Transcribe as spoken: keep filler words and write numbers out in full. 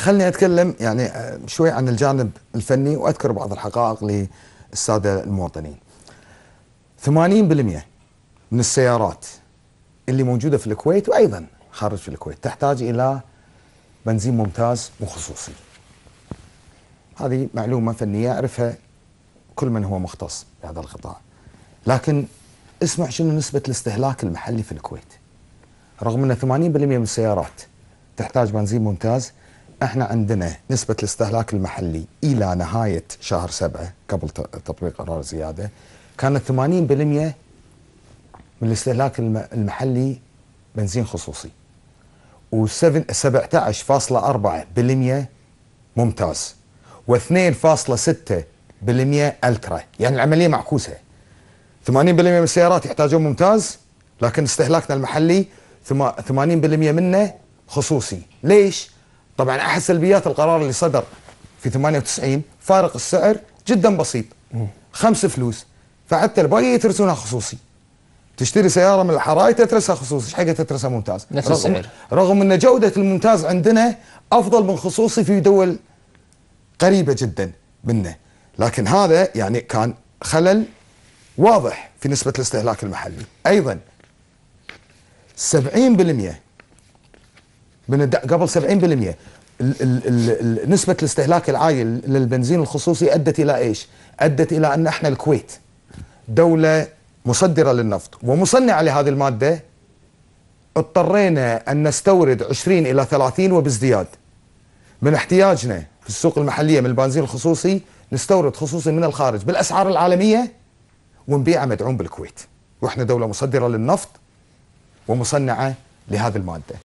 خلني أتكلم يعني شوي عن الجانب الفني وأذكر بعض الحقائق للسادة المواطنين. ثمانين بالمئة من السيارات اللي موجودة في الكويت وأيضا خارج في الكويت تحتاج إلى بنزين ممتاز وخصوصي. هذه معلومة فنية أعرفها كل من هو مختص بهذا القطاع. لكن اسمع شنو نسبة الاستهلاك المحلي في الكويت. رغم أن ثمانين بالمئة من السيارات تحتاج بنزين ممتاز، احنا عندنا نسبة الاستهلاك المحلي إلى نهاية شهر سبعة قبل تطبيق قرار الزيادة كانت ثمانين بالمئة من الاستهلاك المحلي بنزين خصوصي وسبعة عشر فاصلة أربعة بالمئة ممتاز واثنين فاصلة ستة بالمئة ألترا. يعني العملية معكوسة، ثمانين بالمئة من السيارات يحتاجون ممتاز لكن استهلاكنا المحلي ثمانين بالمئة منه خصوصي. ليش؟ طبعا أحد سلبيات القرار اللي صدر في ثمانية وتسعين فارق السعر جدا بسيط، خمس فلوس، فحتى الباقي يترسونها خصوصي. تشتري سيارة من الحراية تترسها خصوصي، ايش حقها تترسها ممتاز؟ نفس السعر، رغم أن جودة الممتاز عندنا أفضل من خصوصي في دول قريبة جدا منه، لكن هذا يعني كان خلل واضح في نسبة الاستهلاك المحلي. أيضا سبعين بالمئة من قبل سبعين بالمئة نسبة الاستهلاك العايل للبنزين الخصوصي أدت إلى إيش؟ أدت إلى أن احنا الكويت دولة مصدرة للنفط ومصنعة لهذه المادة اضطرينا أن نستورد عشرين إلى ثلاثين وبازدياد من احتياجنا في السوق المحلية من البنزين الخصوصي، نستورد خصوصي من الخارج بالأسعار العالمية ونبيعه مدعوم بالكويت، واحنا دولة مصدرة للنفط ومصنعة لهذه المادة.